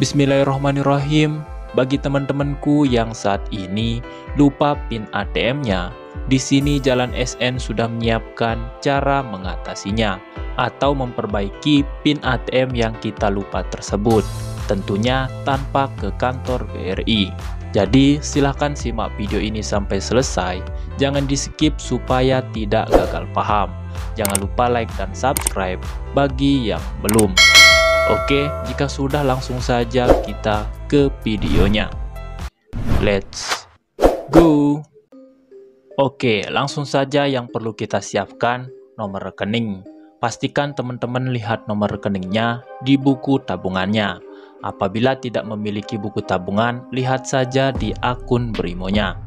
Bismillahirrohmanirrohim, bagi teman-temanku yang saat ini lupa PIN ATM-nya, di sini Jalan SN sudah menyiapkan cara mengatasinya atau memperbaiki PIN ATM yang kita lupa tersebut, tentunya tanpa ke kantor BRI. Jadi silahkan simak video ini sampai selesai, jangan di skip supaya tidak gagal paham. Jangan lupa like dan subscribe bagi yang belum. Oke, jika sudah langsung saja kita ke videonya. Let's go. Oke, langsung saja yang perlu kita siapkan nomor rekening. Pastikan teman-teman lihat nomor rekeningnya di buku tabungannya. Apabila tidak memiliki buku tabungan, lihat saja di akun BRIMO-nya.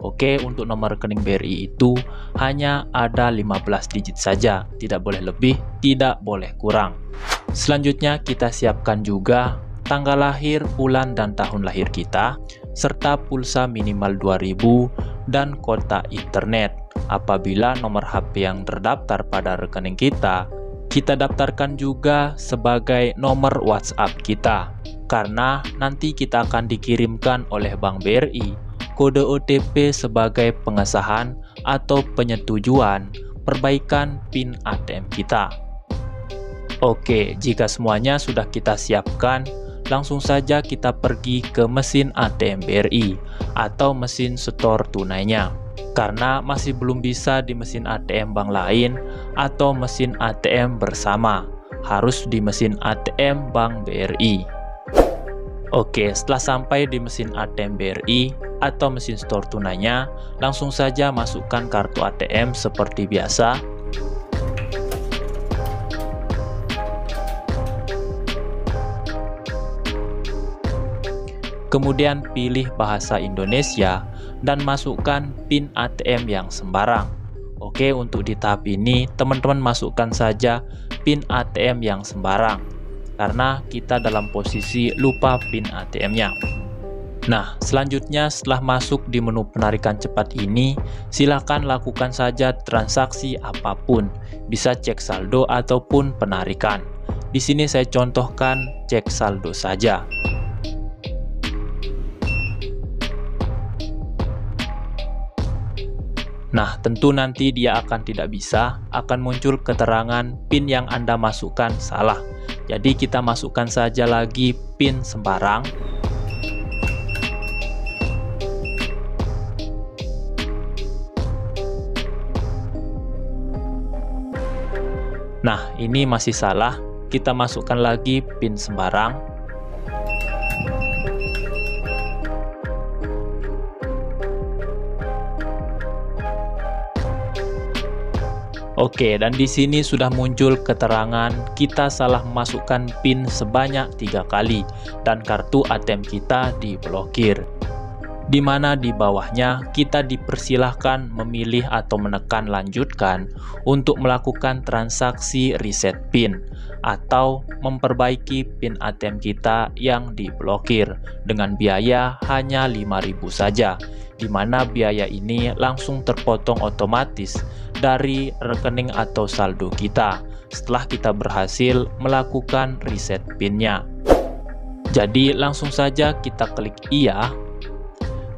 Oke, untuk nomor rekening BRI itu hanya ada 15 digit saja, tidak boleh lebih, tidak boleh kurang. Selanjutnya kita siapkan juga tanggal lahir, bulan dan tahun lahir kita, serta pulsa minimal 2000 dan kuota internet. Apabila nomor HP yang terdaftar pada rekening kita daftarkan juga sebagai nomor WhatsApp kita, karena nanti kita akan dikirimkan oleh Bank BRI kode OTP sebagai pengesahan atau penyetujuan perbaikan PIN ATM kita. Oke, jika semuanya sudah kita siapkan, langsung saja kita pergi ke mesin ATM BRI atau mesin setor tunainya. Karena masih belum bisa di mesin ATM bank lain atau mesin ATM bersama, harus di mesin ATM Bank BRI. Oke, setelah sampai di mesin ATM BRI atau mesin setor tunainya, langsung saja masukkan kartu ATM seperti biasa. Kemudian pilih bahasa Indonesia dan masukkan PIN ATM yang sembarang. Oke, untuk di tahap ini teman-teman masukkan saja PIN ATM yang sembarang, karena kita dalam posisi lupa PIN ATM-nya. Nah, selanjutnya setelah masuk di menu penarikan cepat ini, silakan lakukan saja transaksi apapun, bisa cek saldo ataupun penarikan. Di sini saya contohkan cek saldo saja. Nah, tentu nanti dia akan tidak bisa, akan muncul keterangan PIN yang Anda masukkan salah. Jadi kita masukkan saja lagi PIN sembarang. Nah, ini masih salah, kita masukkan lagi PIN sembarang. Oke, dan di sini sudah muncul keterangan kita salah memasukkan PIN sebanyak 3 kali dan kartu ATM kita diblokir. Di mana di bawahnya kita dipersilahkan memilih atau menekan lanjutkan untuk melakukan transaksi reset PIN atau memperbaiki PIN ATM kita yang diblokir dengan biaya hanya 5.000 saja. Di mana biaya ini langsung terpotong otomatis dari rekening atau saldo kita setelah kita berhasil melakukan reset PIN-nya. Jadi langsung saja kita klik iya.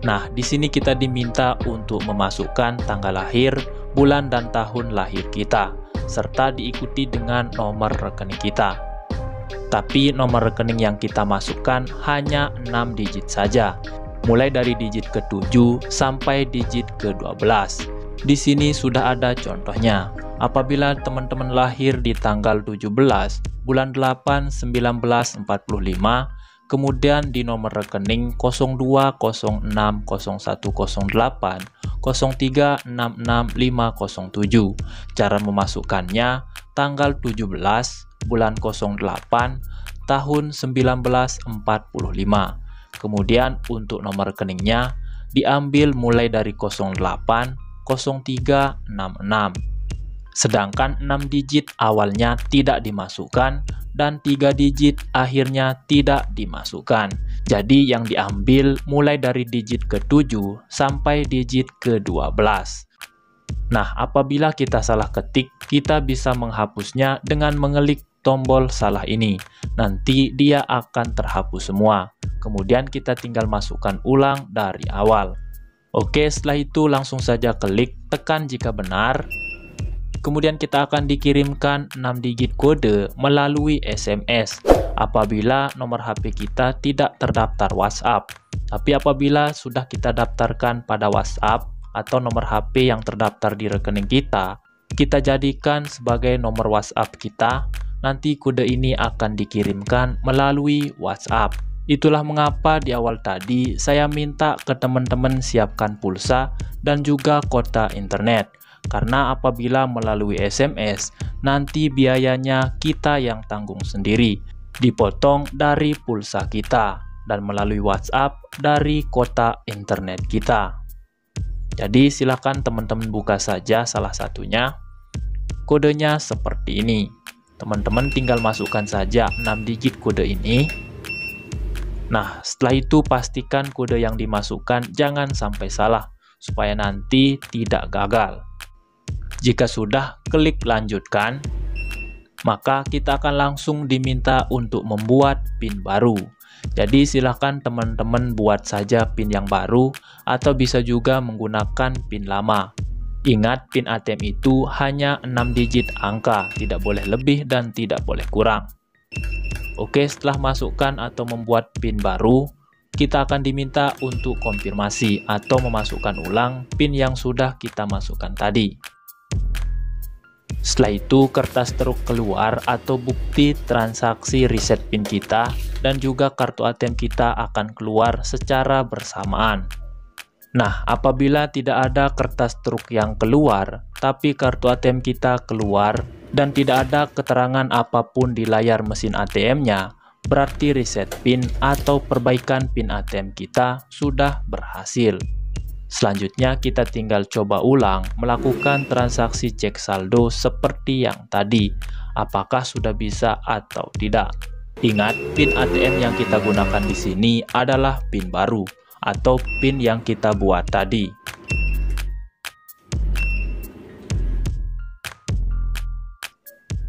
Nah, di sini kita diminta untuk memasukkan tanggal lahir, bulan dan tahun lahir kita, serta diikuti dengan nomor rekening kita. Tapi nomor rekening yang kita masukkan hanya 6 digit saja, mulai dari digit ke-7 sampai digit ke-12. Di sini sudah ada contohnya. Apabila teman-teman lahir di tanggal 17 bulan 8 1945, kemudian di nomor rekening 02060108 03666507, cara memasukkannya tanggal 17 bulan 08 tahun 1945. Kemudian untuk nomor rekeningnya diambil mulai dari 080366. Sedangkan 6 digit awalnya tidak dimasukkan dan 3 digit akhirnya tidak dimasukkan. Jadi yang diambil mulai dari digit ke-7 sampai digit ke-12. Nah, apabila kita salah ketik, kita bisa menghapusnya dengan mengelik tombol salah ini. Nanti dia akan terhapus semua. Kemudian kita tinggal masukkan ulang dari awal. Oke, setelah itu langsung saja klik tekan jika benar. Kemudian kita akan dikirimkan 6 digit kode melalui SMS apabila nomor HP kita tidak terdaftar WhatsApp. Tapi apabila sudah kita daftarkan pada WhatsApp atau nomor HP yang terdaftar di rekening kita, kita jadikan sebagai nomor WhatsApp kita, nanti kode ini akan dikirimkan melalui WhatsApp. Itulah mengapa di awal tadi saya minta ke teman-teman siapkan pulsa dan juga kuota internet. Karena apabila melalui SMS, nanti biayanya kita yang tanggung sendiri, dipotong dari pulsa kita, dan melalui WhatsApp dari kuota internet kita. Jadi silahkan teman-teman buka saja salah satunya. Kodenya seperti ini. Teman-teman tinggal masukkan saja 6 digit kode ini. Nah, setelah itu pastikan kode yang dimasukkan jangan sampai salah, supaya nanti tidak gagal. Jika sudah, klik lanjutkan, maka kita akan langsung diminta untuk membuat PIN baru. Jadi silahkan teman-teman buat saja PIN yang baru atau bisa juga menggunakan PIN lama. Ingat, PIN ATM itu hanya 6 digit angka, tidak boleh lebih dan tidak boleh kurang. Oke, setelah masukkan atau membuat PIN baru, kita akan diminta untuk konfirmasi atau memasukkan ulang PIN yang sudah kita masukkan tadi. Setelah itu kertas truk keluar atau bukti transaksi reset PIN kita dan juga kartu ATM kita akan keluar secara bersamaan. Nah, apabila tidak ada kertas truk yang keluar, tapi kartu ATM kita keluar dan tidak ada keterangan apapun di layar mesin ATM-nya, berarti reset PIN atau perbaikan PIN ATM kita sudah berhasil. Selanjutnya kita tinggal coba ulang melakukan transaksi cek saldo seperti yang tadi, apakah sudah bisa atau tidak. Ingat, PIN ATM yang kita gunakan di sini adalah PIN baru atau PIN yang kita buat tadi.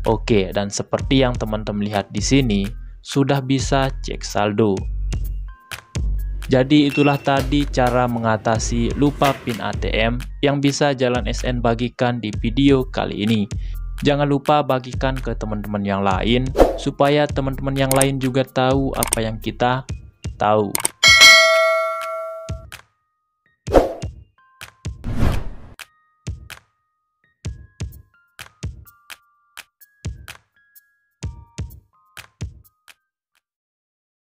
Oke, dan seperti yang teman-teman lihat di sini sudah bisa cek saldo. Jadi itulah tadi cara mengatasi lupa PIN ATM yang bisa Jalan SN bagikan di video kali ini. Jangan lupa bagikan ke teman-teman yang lain supaya teman-teman yang lain juga tahu apa yang kita tahu.